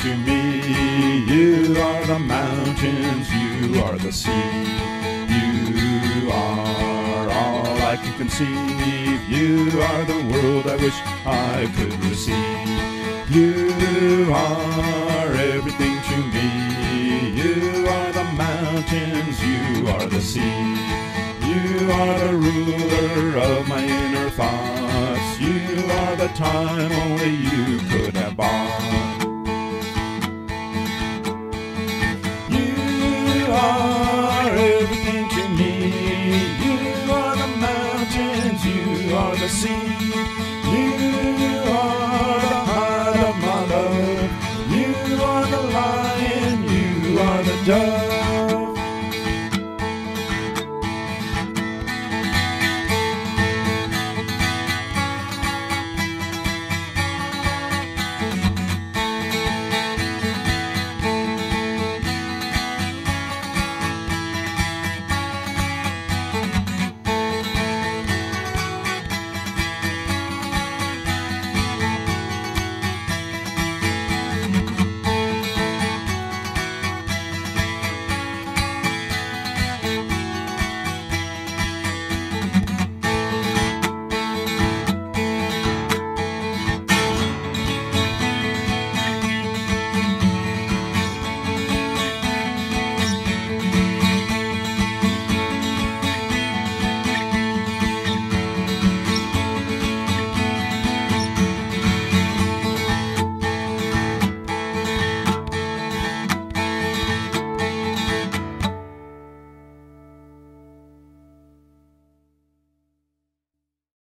to me. You are the mountains, you are the sea. You are all I can conceive. You are the world I wish I could receive. You are everything to me. You are the mountains, you are the sea. You are the ruler of my inner thoughts. You are the time only you could have bought. You are everything to me. You are the mountains, you are the sea. You are the heart of my love. You are the lion, you are the dove.